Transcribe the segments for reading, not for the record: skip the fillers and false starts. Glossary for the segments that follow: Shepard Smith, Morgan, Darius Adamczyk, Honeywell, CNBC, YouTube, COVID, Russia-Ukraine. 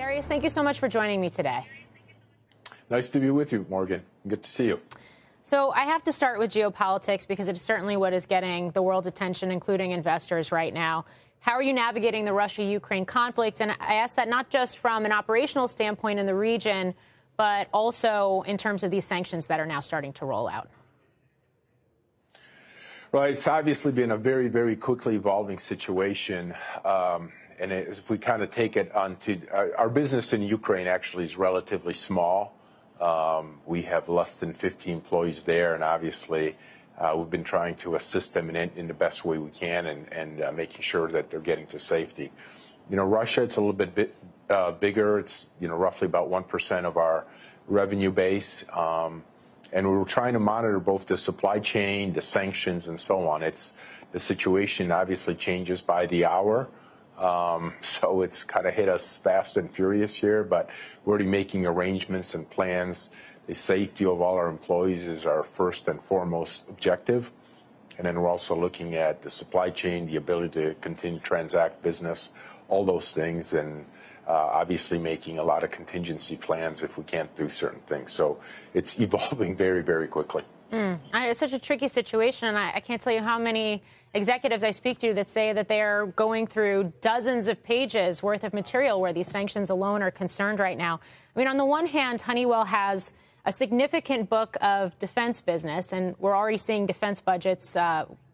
Darius, thank you so much for joining me today. Nice to be with you, Morgan. Good to see you. So I have to start with geopolitics because it is certainly what is getting the world's attention, including investors right now. How are you navigating the Russia-Ukraine conflicts? And I ask that not just from an operational standpoint in the region, but also in terms of these sanctions that are now starting to roll out. Right. It's obviously been a very, very quickly evolving situation. And if we kind of take it onto our business in Ukraine, actually is relatively small. We have less than 50 employees there, and obviously we've been trying to assist them in the best way we can and making sure that they're getting to safety. You know, Russia, it's a little bit bigger. It's, you know, roughly about 1% of our revenue base. And we were trying to monitor both the supply chain, the sanctions, and so on. It's the situation obviously changes by the hour. So it's kind of hit us fast and furious here, but we're already making arrangements and plans. The safety of all our employees is our first and foremost objective. And then we're also looking at the supply chain, the ability to continue to transact business, all those things, and obviously making a lot of contingency plans if we can't do certain things. So it's evolving very, very quickly. It's such a tricky situation, and I can't tell you how many executives I speak to that say that they are going through dozens of pages worth of material where these sanctions alone are concerned right now. I mean, on the one hand, Honeywell has a significant book of defense business, and we're already seeing defense budgets,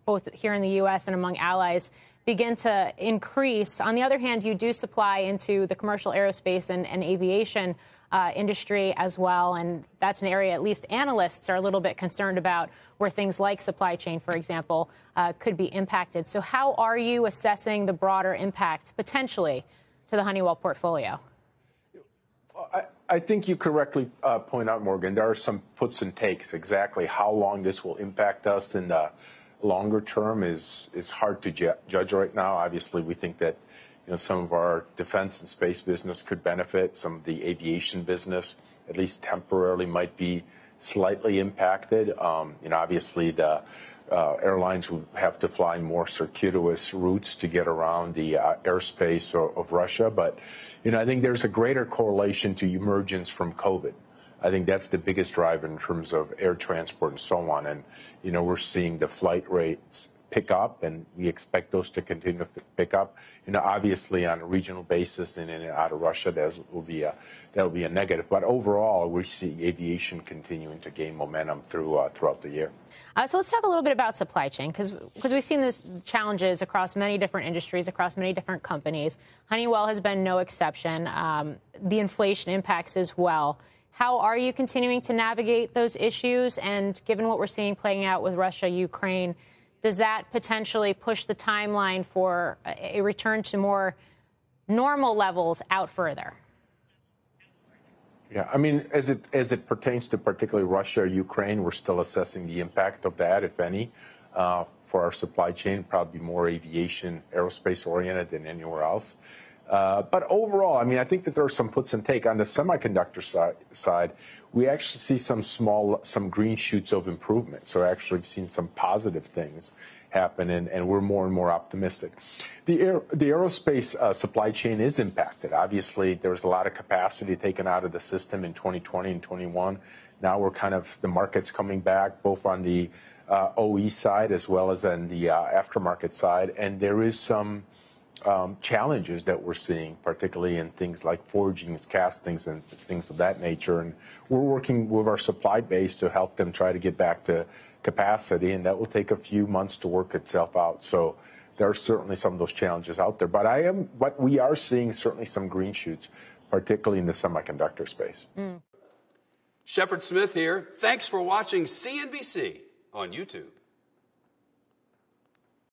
both here in the U.S. and among allies, begin to increase. On the other hand, you do supply into the commercial aerospace and aviation industry as well, and that's an area at least analysts are a little bit concerned about, where things like supply chain, for example, could be impacted. So how are you assessing the broader impact potentially to the Honeywell portfolio? I think you correctly point out, Morgan, there are some puts and takes. Exactly how long this will impact us in the longer term is hard to judge right now. Obviously, we think that, you know, some of our defense and space business could benefit. Some of the aviation business, at least temporarily, might be slightly impacted. You know, obviously, the airlines would have to fly more circuitous routes to get around the airspace of Russia. But, you know, I think there's a greater correlation to emergence from COVID. I think that's the biggest driver in terms of air transport and so on. And, you know, we're seeing the flight rates pick up, and we expect those to continue to pick up. You know, obviously on a regional basis and in and out of Russia, that will be a negative. But overall, we see aviation continuing to gain momentum throughout the year. So let's talk a little bit about supply chain, because we've seen these challenges across many different industries, across many different companies. Honeywell has been no exception. The inflation impacts as well. How are you continuing to navigate those issues? And given what we're seeing playing out with Russia, Ukraine, does that potentially push the timeline for a return to more normal levels out further? Yeah, I mean, as it pertains to particularly Russia or Ukraine, we're still assessing the impact of that, if any, for our supply chain, probably more aviation, aerospace-oriented than anywhere else. But overall, I mean, I think that there are some puts and takes. On the semiconductor side, we actually see some green shoots of improvement. So actually we've seen some positive things happen, and we're more and more optimistic. The aerospace supply chain is impacted. Obviously, there was a lot of capacity taken out of the system in 2020 and 21. Now we're kind of, the market's coming back, both on the OE side as well as on the aftermarket side. And there is some challenges that we're seeing, particularly in things like forgings, castings, and things of that nature. And we're working with our supply base to help them try to get back to capacity, and that will take a few months to work itself out. So there are certainly some of those challenges out there. But we are seeing certainly some green shoots, particularly in the semiconductor space. Shepard Smith here. Thanks for watching CNBC on YouTube.